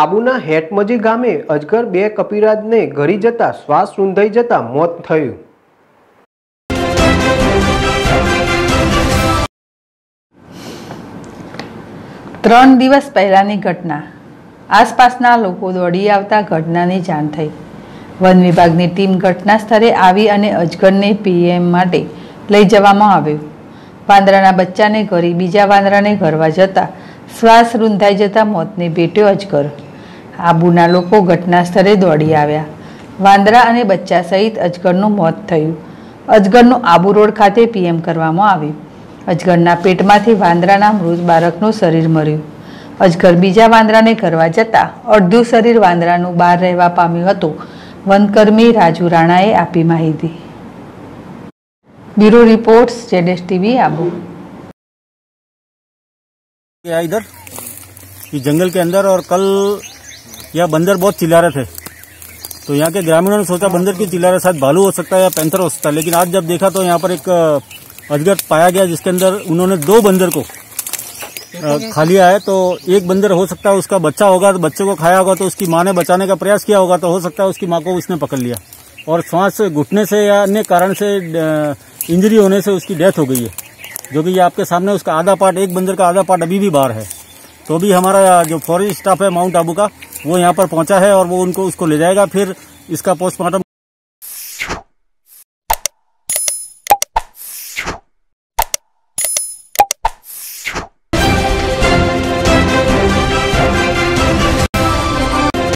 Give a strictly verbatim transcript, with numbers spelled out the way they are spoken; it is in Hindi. આબુના હેટમજી ગામે અજગર બે કપિરાજને ઘરી જતા શ્વાસ રૂંધાઈ જતા મોત થયું। ત્રણ દિવસ પહેલાની ઘટના। આસપાસના લોકો દોડી આવતા ઘટનાની જાણ થઈ। વન વિભાગની ટીમ ઘટના સ્થળે આવી અને અજગરને પીએમ માટે લઈ જવામાં આવ્યું। વાંદરાના બચ્ચાને ઘરે બીજા વાંદરાને ઘરવા જતા श्वास रूंधाई जता मौतने भेट्यो अजगर। आबूना लोको घटनास्थले दौड़ी आव्या। वांदरा अने बच्चा सहित अजगरनुं मौत थयुं। अजगरनुं आबू रोड खाते पीएम करवामां आव्युं। अजगरना पेटमांथी वांदराना मृत बाळकनुं शरीर मळ्युं। अजगर बीजा वांदराने करवा जता अर्धुं शरीर वांदरानुं बहार रहेवा पाम्युं हतुं। वनकर्मी राजू राणाए आपी माहिती। ब्यूरो रिपोर्ट्स जेडेस टीवी आबू। क्या इधर ये जंगल के अंदर और कल यह बंदर बहुत चिल्ला रहे थे, तो यहाँ के ग्रामीणों ने सोचा बंदर की चिल्ला रहे साथ भालू हो सकता है या पैंथर हो सकता है। लेकिन आज जब देखा तो यहाँ पर एक अजगर पाया गया जिसके अंदर उन्होंने दो बंदर को खा लिया है। तो एक बंदर हो सकता है उसका बच्चा होगा, तो बच्चे को खाया होगा, तो उसकी माँ ने बचाने का प्रयास किया होगा, तो हो सकता है उसकी माँ को उसने पकड़ लिया और सांस घुटने से या अन्य कारण से इंजरी होने से उसकी डेथ हो गई है। जो कि ये आपके सामने उसका आधा पार्ट, एक बंदर का आधा पार्ट अभी भी बाहर है। तो भी हमारा जो फॉरेस्ट स्टाफ है माउंट आबू का, वो यहाँ पर पहुंचा है और वो उनको उसको ले जाएगा, फिर इसका पोस्टमार्टम